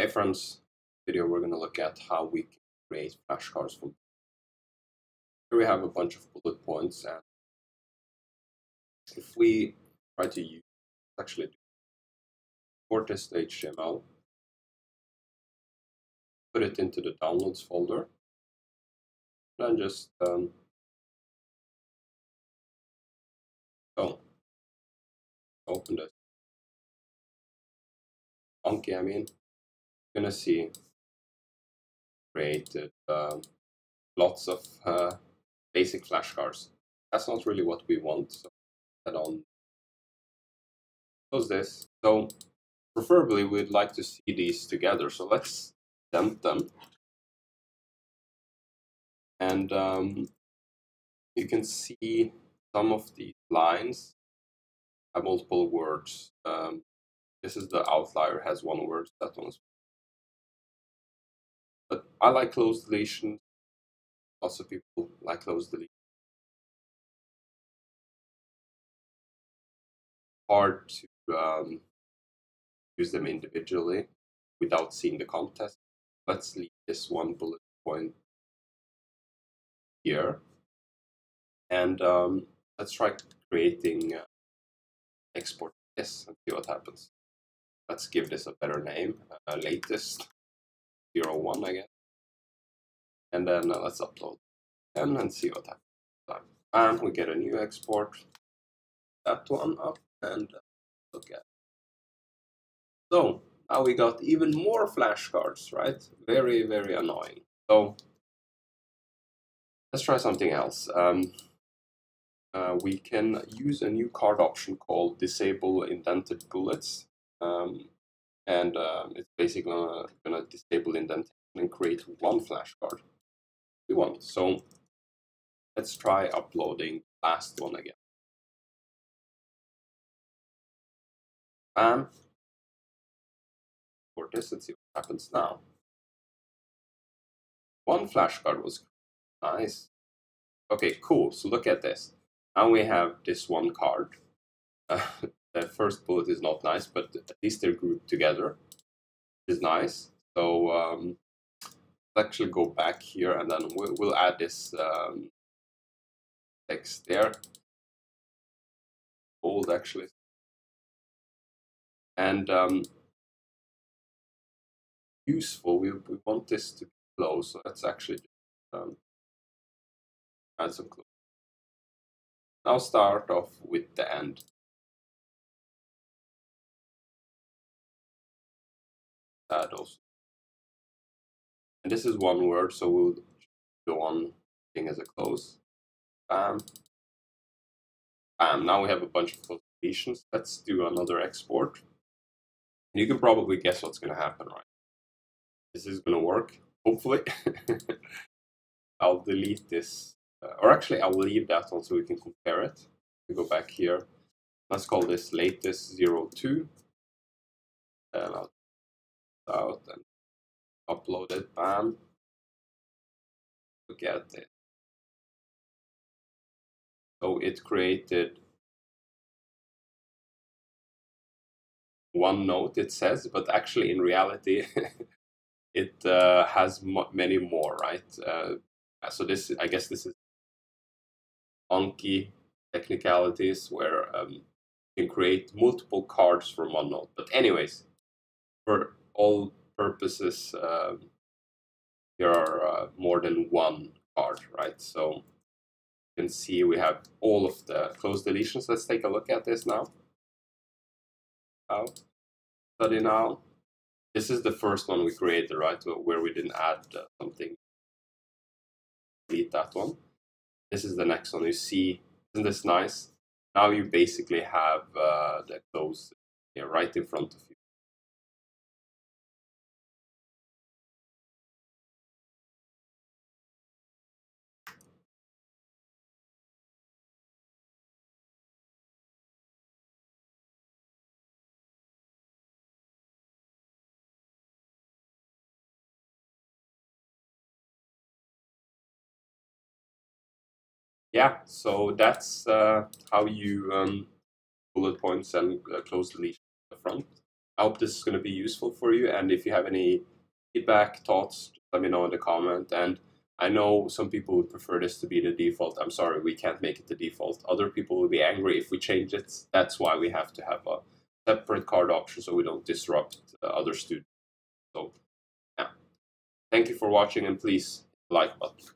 Ephraim's video, we're going to look at how we can create flashcards from. Here we have a bunch of bullet points, and if we try to use actually Cortex.html, put it into the downloads folder, and just open this monkey. You're gonna see created lots of basic flashcards. That's not really what we want, so head on close this. So preferably we'd like to see these together, so let's dump them. And you can see some of the lines have multiple words. This is the outlier, has one word, that one's. But I like closed deletion. Lots of people like closed deletion. Hard to use them individually without seeing the context. Let's leave this one bullet point here, and let's try creating export this and see what happens. Let's give this a better name, latest 01, I guess, and then let's upload and see what happens. And we get a new export, that one up, and look at it. So now we got even more flashcards, right? Very, very annoying. So let's try something else. We can use a new card option called disable indented bullets. It's basically going to disable indentation and create one flashcard we want. So let's try uploading the last one again. For this, let's see what happens now. One flashcard was nice. Okay, cool. So look at this. Now we have this one card. The first bullet is not nice, but at least they're grouped together. It's nice. So let's actually go back here, and then we'll add this text there. Bold, actually. And useful, we want this to be closed, so let's actually add some close. Now start off with the end. Add also. And this is one word, so we'll do one thing as a close. Bam. Bam. Now we have a bunch of positions. Let's do another export. And you can probably guess what's going to happen, right? This is going to work, hopefully. I'll delete this, or actually I'll leave that one so we can compare it. We go back here. Let's call this latest 02. And I'll out and upload it. Bam. Look at it. So it created one note, it says, but actually in reality, it has many more, right? So this, I guess, this is funky technicalities where you can create multiple cards from one note. But anyways, for all purposes, there are more than one card, right? So you can see we have all of the closed deletions. Let's take a look at this now. Study now. This is the first one we created, right? Where we didn't add something. Delete that one. This is the next one. You see, isn't this nice? Now you basically have the close here right in front of you. Yeah, so that's how you bullet points and close deletion at the front. I hope this is going to be useful for you, and if you have any feedback, thoughts, just let me know in the comment. And I know some people would prefer this to be the default. I'm sorry, we can't make it the default. Other people will be angry if we change it. That's why we have to have a separate card option so we don't disrupt other students. So yeah, thank you for watching, and please like button.